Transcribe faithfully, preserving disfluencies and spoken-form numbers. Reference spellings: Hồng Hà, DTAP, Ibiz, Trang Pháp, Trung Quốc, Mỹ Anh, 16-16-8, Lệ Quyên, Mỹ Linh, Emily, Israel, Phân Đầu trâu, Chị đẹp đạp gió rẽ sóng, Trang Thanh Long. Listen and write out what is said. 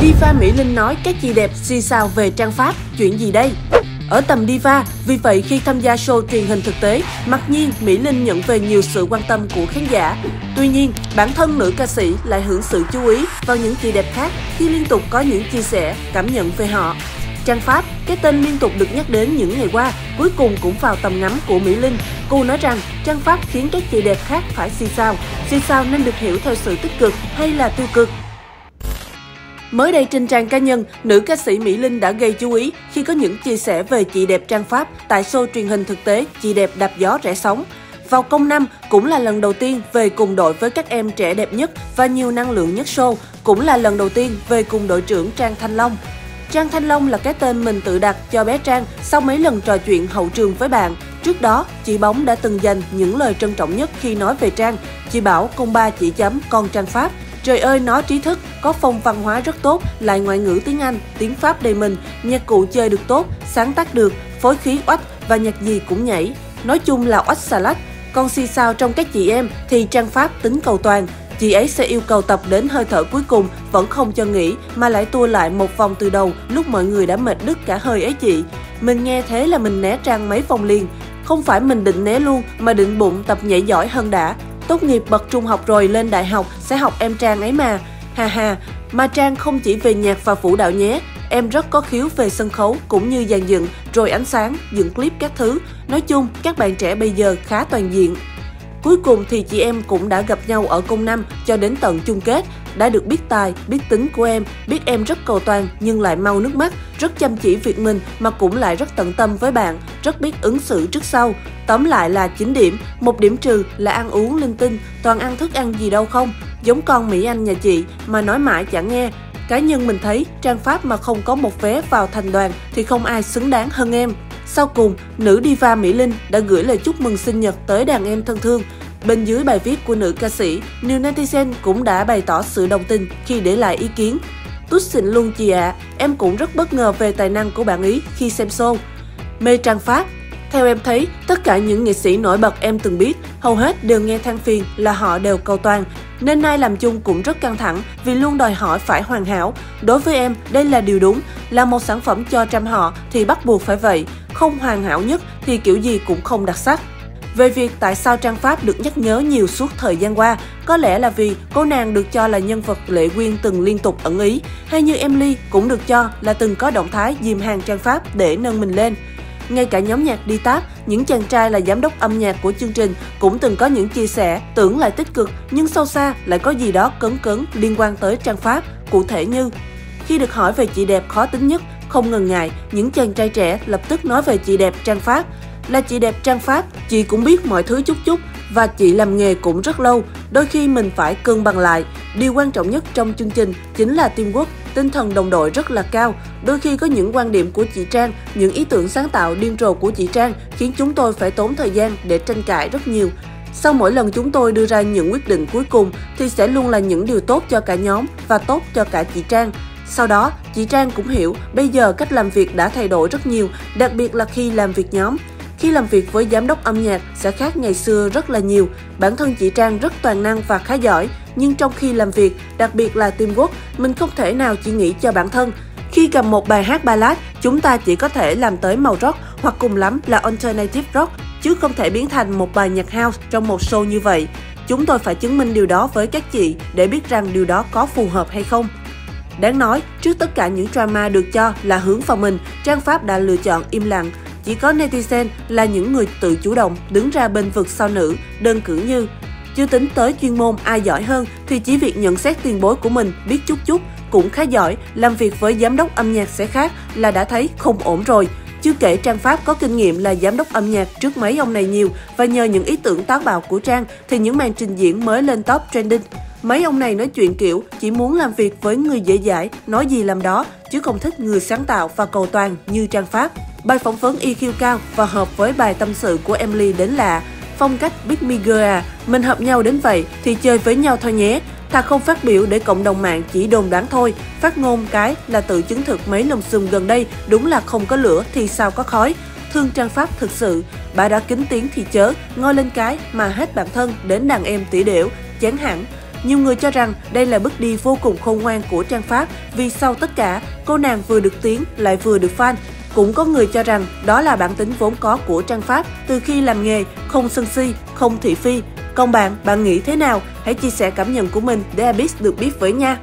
Diva Mỹ Linh nói các chị đẹp xì xào về Trang Pháp, chuyện gì đây? Ở tầm diva, vì vậy khi tham gia show truyền hình thực tế, mặc nhiên Mỹ Linh nhận về nhiều sự quan tâm của khán giả. Tuy nhiên, bản thân nữ ca sĩ lại hưởng sự chú ý vào những chị đẹp khác khi liên tục có những chia sẻ, cảm nhận về họ. Trang Pháp, cái tên liên tục được nhắc đến những ngày qua, cuối cùng cũng vào tầm ngắm của Mỹ Linh. Cô nói rằng Trang Pháp khiến các chị đẹp khác phải xì xào. Xì xào nên được hiểu theo sự tích cực hay là tiêu cực. Mới đây trên trang cá nhân, nữ ca sĩ Mỹ Linh đã gây chú ý khi có những chia sẻ về chị đẹp Trang Pháp tại show truyền hình thực tế Chị đẹp đạp gió rẽ sóng. Vào công năm cũng là lần đầu tiên về cùng đội với các em trẻ đẹp nhất và nhiều năng lượng nhất show, cũng là lần đầu tiên về cùng đội trưởng Trang Thanh Long. Trang Thanh Long là cái tên mình tự đặt cho bé Trang sau mấy lần trò chuyện hậu trường với bạn. Trước đó, chị Bóng đã từng dành những lời trân trọng nhất khi nói về Trang. Chị bảo con ba chỉ chấm con Trang Pháp. Trời ơi, nó trí thức, có phong văn hóa rất tốt, lại ngoại ngữ tiếng Anh, tiếng Pháp đầy mình, nhạc cụ chơi được tốt, sáng tác được, phối khí oách và nhạc gì cũng nhảy. Nói chung là oách xà lách. Còn xì xào trong các chị em thì Trang Pháp tính cầu toàn. Chị ấy sẽ yêu cầu tập đến hơi thở cuối cùng, vẫn không cho nghỉ mà lại tua lại một vòng từ đầu lúc mọi người đã mệt đứt cả hơi ấy chị. Mình nghe thế là mình né Trang mấy vòng liền. Không phải mình định né luôn mà định bụng tập nhảy giỏi hơn đã. Tốt nghiệp bậc trung học rồi lên đại học sẽ học em Trang ấy mà. Hà hà, mà Trang không chỉ về nhạc và vũ đạo nhé. Em rất có khiếu về sân khấu cũng như dàn dựng, rồi ánh sáng, dựng clip các thứ. Nói chung, các bạn trẻ bây giờ khá toàn diện. Cuối cùng thì chị em cũng đã gặp nhau ở cung năm cho đến tận chung kết. Đã được biết tài, biết tính của em, biết em rất cầu toàn nhưng lại mau nước mắt, rất chăm chỉ việc mình mà cũng lại rất tận tâm với bạn, rất biết ứng xử trước sau. Tóm lại là chín điểm, một điểm trừ là ăn uống linh tinh, toàn ăn thức ăn gì đâu không. Giống con Mỹ Anh nhà chị mà nói mãi chẳng nghe. Cá nhân mình thấy Trang Pháp mà không có một vé vào thành đoàn thì không ai xứng đáng hơn em. Sau cùng, nữ diva Mỹ Linh đã gửi lời chúc mừng sinh nhật tới đàn em thân thương. Bên dưới bài viết của nữ ca sĩ, nhiều netizen cũng đã bày tỏ sự đồng tình khi để lại ý kiến. Tút xịn luôn chị ạ, à, em cũng rất bất ngờ về tài năng của bạn ý khi xem show. Mê Trang Pháp. Theo em thấy, tất cả những nghệ sĩ nổi bật em từng biết, hầu hết đều nghe than phiền là họ đều cầu toàn. Nên nay làm chung cũng rất căng thẳng vì luôn đòi hỏi phải hoàn hảo. Đối với em, đây là điều đúng. Là một sản phẩm cho trăm họ thì bắt buộc phải vậy. Không hoàn hảo nhất thì kiểu gì cũng không đặc sắc. Về việc tại sao Trang Pháp được nhắc nhớ nhiều suốt thời gian qua, có lẽ là vì cô nàng được cho là nhân vật Lệ Quyên từng liên tục ẩn ý, hay như Emily cũng được cho là từng có động thái dìm hàng Trang Pháp để nâng mình lên. Ngay cả nhóm nhạc đê tê a pê, những chàng trai là giám đốc âm nhạc của chương trình cũng từng có những chia sẻ tưởng lại tích cực nhưng sâu xa lại có gì đó cấn cấn liên quan tới Trang Pháp, cụ thể như khi được hỏi về chị đẹp khó tính nhất, không ngần ngại, những chàng trai trẻ lập tức nói về chị đẹp Trang Pháp. Là chị đẹp Trang Pháp, chị cũng biết mọi thứ chút chút và chị làm nghề cũng rất lâu, đôi khi mình phải cân bằng lại. Điều quan trọng nhất trong chương trình chính là teamwork, tinh thần đồng đội rất là cao. Đôi khi có những quan điểm của chị Trang, những ý tưởng sáng tạo điên rồ của chị Trang khiến chúng tôi phải tốn thời gian để tranh cãi rất nhiều. Sau mỗi lần chúng tôi đưa ra những quyết định cuối cùng thì sẽ luôn là những điều tốt cho cả nhóm và tốt cho cả chị Trang. Sau đó, chị Trang cũng hiểu bây giờ cách làm việc đã thay đổi rất nhiều, đặc biệt là khi làm việc nhóm. Khi làm việc với giám đốc âm nhạc sẽ khác ngày xưa rất là nhiều. Bản thân chị Trang rất toàn năng và khá giỏi, nhưng trong khi làm việc, đặc biệt là teamwork, mình không thể nào chỉ nghĩ cho bản thân. Khi cầm một bài hát ballad, chúng ta chỉ có thể làm tới màu rock hoặc cùng lắm là alternative rock, chứ không thể biến thành một bài nhạc house trong một show như vậy. Chúng tôi phải chứng minh điều đó với các chị để biết rằng điều đó có phù hợp hay không. Đáng nói, trước tất cả những drama được cho là hướng vào mình, Trang Pháp đã lựa chọn im lặng. Chỉ có netizen là những người tự chủ động đứng ra bên vực sao nữ, đơn cử như chưa tính tới chuyên môn ai giỏi hơn thì chỉ việc nhận xét tiền bối của mình biết chút chút cũng khá giỏi, làm việc với giám đốc âm nhạc sẽ khác là đã thấy không ổn rồi. Chưa kể Trang Pháp có kinh nghiệm là giám đốc âm nhạc trước mấy ông này nhiều và nhờ những ý tưởng táo bạo của Trang thì những màn trình diễn mới lên top trending. Mấy ông này nói chuyện kiểu chỉ muốn làm việc với người dễ dãi, nói gì làm đó, chứ không thích người sáng tạo và cầu toàn như Trang Pháp. Bài phỏng vấn i kiu cao và hợp với bài tâm sự của Emily đến lạ. Phong cách Big Me Girl à, mình hợp nhau đến vậy thì chơi với nhau thôi nhé. Thà không phát biểu để cộng đồng mạng chỉ đồn đoán thôi. Phát ngôn cái là tự chứng thực mấy lùm xùm gần đây, đúng là không có lửa thì sao có khói. Thương Trang Pháp thực sự, bà đã kính tiếng thì chớ, ngồi lên cái mà hết bản thân đến đàn em tỉ đểu, chán hẳn. Nhiều người cho rằng đây là bước đi vô cùng khôn ngoan của Trang Pháp vì sau tất cả, cô nàng vừa được tiếng lại vừa được fan. Cũng có người cho rằng đó là bản tính vốn có của Trang Pháp từ khi làm nghề, không sân si, không thị phi. Còn bạn, bạn nghĩ thế nào? Hãy chia sẻ cảm nhận của mình để Ibiz được biết với nha!